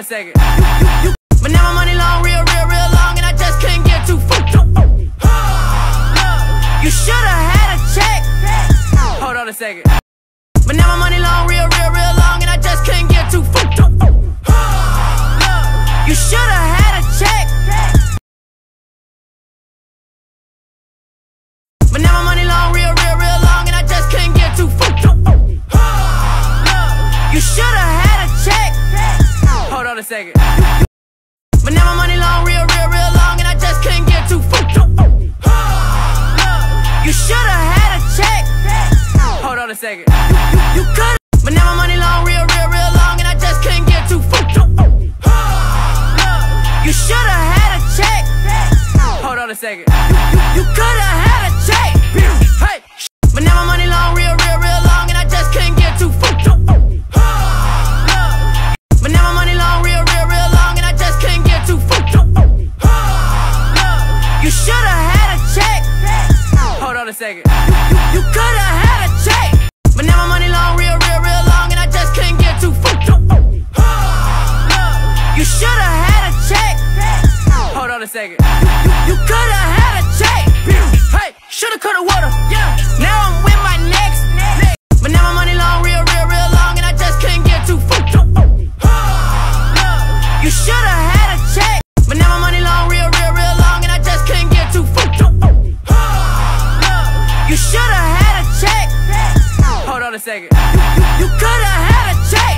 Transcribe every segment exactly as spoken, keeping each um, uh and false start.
a second. But now my money long, real, real, real long, and I just couldn't get too fucked up. You shoulda had a check. Hold on a second. But now my money long, real, real, real long, and I just couldn't get too fucked up. You shoulda had a check. But now my money long, real, real, real long, and I just couldn't get too fucked up. You shoulda had a check. Hold on a second. But now my money long, real, real, real long, and I just couldn't get too fucked up. You shoulda had a check. Hold on a second. You could, but now my money long, real, real, real long, and I just couldn't get too fucked up. You shoulda had a check. Hold on a second. You coulda had a check. Hey, but now my money long, real, real, real long, and I just couldn't get too fucked up. But now my money long, real, real, real long, and I just couldn't get too fucked up. You shoulda had a check. Hold on a second. You coulda had a check. But now my money long, real, real, real long, and I just couldn't get too fucked up. You shoulda had a check. Hold on a second. You coulda had a check. Hey, shoulda, coulda, woulda. Yeah. Now I'm with my next. But now my money long, real, real, real long, and I just couldn't get too fucked up. You shoulda had a check. But now my money long, real, real, real long, and I just couldn't get too fucked up. You shoulda had a check. Hold on a second. You coulda had a check.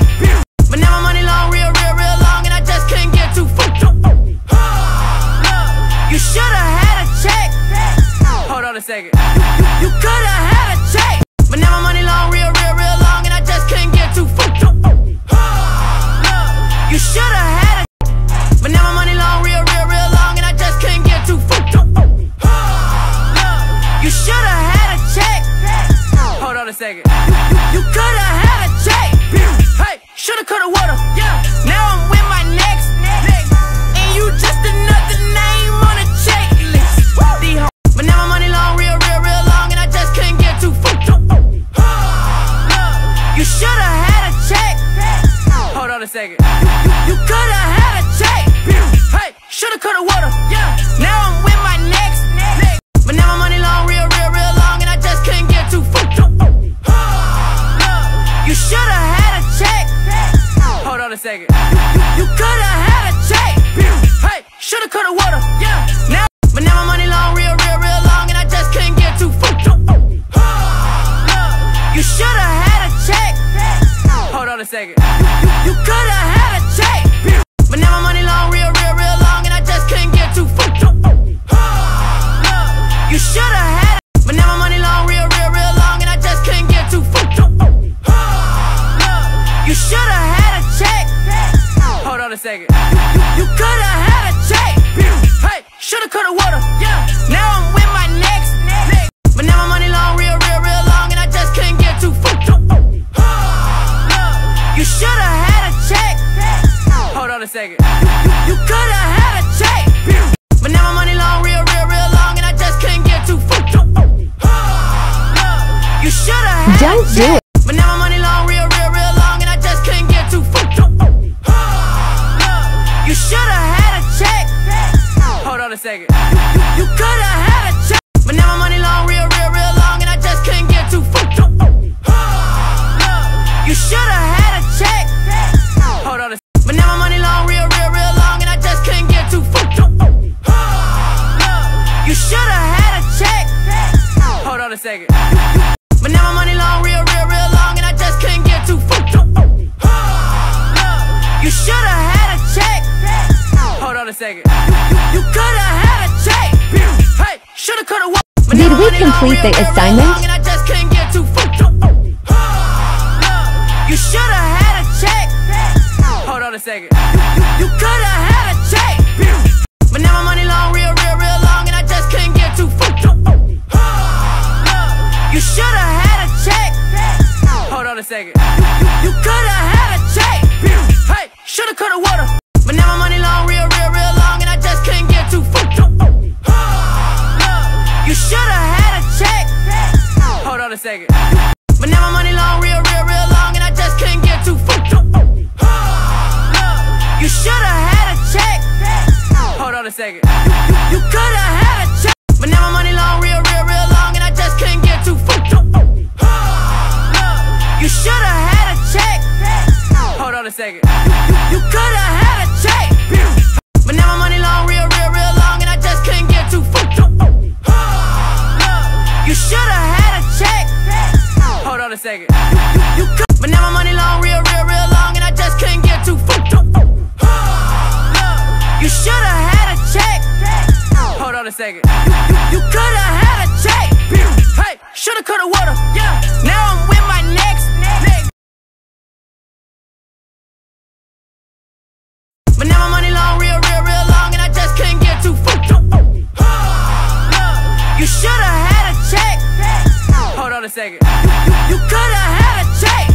But now my money long, real, real, real long, and I just couldn't get too fucked up. You shoulda had a check. Hold on a second. You coulda had a check. But now my money long, real, real, real long, and I just couldn't get too fucked up. You shoulda had a, but now my money long, real, real, real long, and I just couldn't get too fucked up. You shoulda had a check. Hold on a second. You coulda had a check. Hey, shoulda, coulda, woulda. Yeah. Now I'm with my next, and you just another name on a checklist. But now my money long, real, real, real long, and I just couldn't get too fucked up. You shoulda had a check. Hold on a second. You coulda had a check. Hey, shoulda, coulda, woulda. Yeah. Now I'm with my next. But now my money long, real, real, real long, and I just couldn't get too fucked up. You shoulda had a check. Hold on a second. You coulda had a check. Hey, shoulda, coulda, woulda. Yeah. Now, but now my money long, real, real, real long, and I just couldn't get too fucked up. You shoulda had a check. Hold on a second. You coulda had a check. But now my money long, real, real, real long, and I just couldn't get too fucked up. You shoulda had it. But now my money long, real, real, real long, and I just couldn't get too fucked up. You shoulda had a check. Hold on a second. You coulda had a check. Hey, shoulda, coulda, woulda. Yeah. Now I'm with my next. But now my money long, real, real, real long, and I just couldn't get too fucked up. You shoulda had a check. Hold on a second. You coulda had a check. But now my money long, real, real, real long, and I just couldn't get too fucked up. You shoulda had a check. Don't do it. But now my money long, real, real, real long, and I just couldn't get too fucked up. You shoulda had a check. Hold on a second. You coulda had a check. But now my money long, real, real, real long, and I just couldn't get too fucked up. You shoulda had a check. Hold on a second. But now my money long, real, real, real long, and I just couldn't get too fucked up. You shoulda had a check. Hold on a second. But now my money long, real, real, real long, and I just couldn't get too fucked up. You shoulda had a check. Hold on a second. You coulda had a check. Hey, shoulda, coulda, woulda. Did we complete the assignment? And I just couldn't get too fucked up. You shoulda had a check. Hold on a second. You coulda had a check. But now my money long, real, real, real long, and I just couldn't get too fucked up. You shoulda had a check. Hold on a second. You coulda had a check. Hey, shoulda, coulda, woulda. But now my money long, real, real, real long, and I just couldn't get too fucked up. You shoulda had a check. Hold on a second. But now my money long, real, real, real long, and I just couldn't get too fucked up. You a second. You, you, you coulda had a chance, but now my money long, real, real, real long, and I just couldn't get too fucked up. You shoulda had a check. Hold on a second. You, you, you coulda had a check, but now my money long, real, real, real long, and I just couldn't get too fucked up. You shoulda had a check. Hold on a second. You, you, you coulda. But now my money long, real, real, real long, and I just couldn't get too fucked up. You shoulda had a check. Hold on a second. You, you, you coulda had a check. Hey, shoulda, coulda, woulda. Yeah. Now I'm with my next nigga. But now my money long, real, real, real long, and I just couldn't get too fucked up. You shoulda had a check. Hold on a second. You, you, you coulda had a check.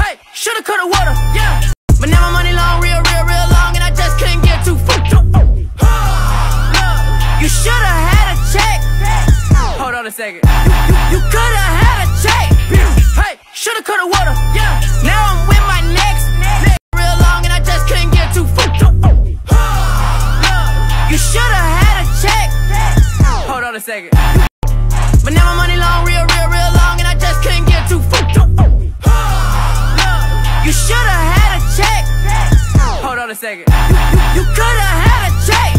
Hey, shoulda, coulda, woulda, yeah. But now my money long, real, real, real long, and I just couldn't get too fucked up. You shoulda had a check. Hold on a second. You, you, you coulda had a check. Hey, shoulda, coulda, woulda, yeah. Now I'm with my next nigga real long, and I just couldn't get too fucked up. You shoulda had a check. Hold on a second. But now my money long, real, real, real long, and I just couldn't get too fucked up. You shoulda had a check. Hold on a second. You, you, you coulda had a check.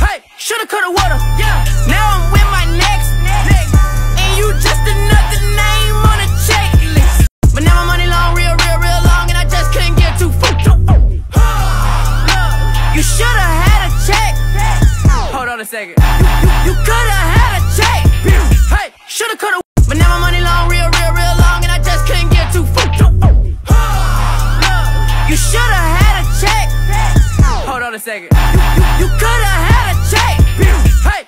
Hey, shoulda, coulda, woulda, yeah. Now I'm with my next nigga, and you just another name on a checklist. But now my money long, real, real, real long, and I just couldn't get too fucked up. You shoulda had a check. Hold on a second. You, you, you coulda had a check. Hey, shoulda, coulda. But now my money long, real, real, real long, and I just couldn't get too fucked up. You shoulda had a check. Hold on a second. You, you, you coulda had a check. Hey,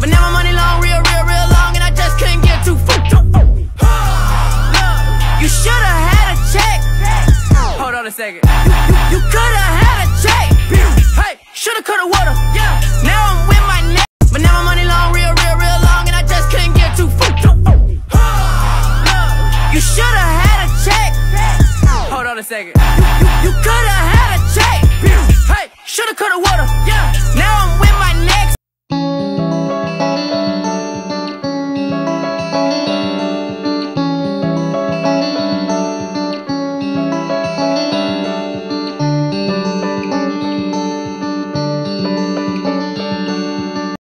but now my money long, real, real, real long, and I just couldn't get too fucked up. You shoulda had a check. Hold on a second. You, you, you coulda had a check. Hey, shoulda, coulda, woulda, yeah. Now I'm